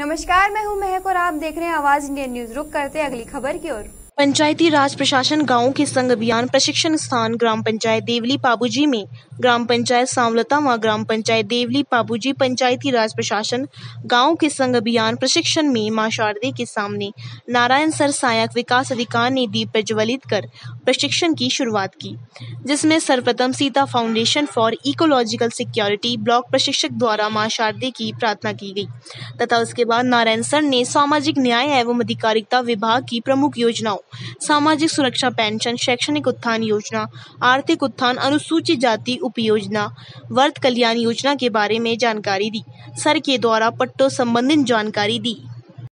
नमस्कार, मैं हूं महक और आप देख रहे हैं आवाज इंडिया न्यूज। रुक करते हैं अगली खबर की ओर। पंचायती राज प्रशासन गांवों के संग अभियान प्रशिक्षण स्थान ग्राम पंचायत देवली पाबूजी में ग्राम पंचायत सामलता व ग्राम पंचायत देवली पाबूजी पंचायती राज प्रशासन गांवों के संग अभियान प्रशिक्षण में मां शारदे के सामने नारायण सर सहायक विकास अधिकारी ने दीप प्रज्वलित कर प्रशिक्षण की शुरुआत की, जिसमें सर्वप्रथम Sita foundation for ecological security block प्रशिक्षक द्वारा माँ शारदे की प्रार्थना की गई तथा उसके बाद नारायण सर ने सामाजिक न्याय एवं अधिकारिता विभाग की प्रमुख योजनाओं सामाजिक सुरक्षा पेंशन, शैक्षणिक उत्थान योजना, आर्थिक उत्थान, अनुसूचित जाति उप योजना, वर्ग कल्याण योजना के बारे में जानकारी दी। सर के द्वारा पट्टों संबंधित जानकारी दी।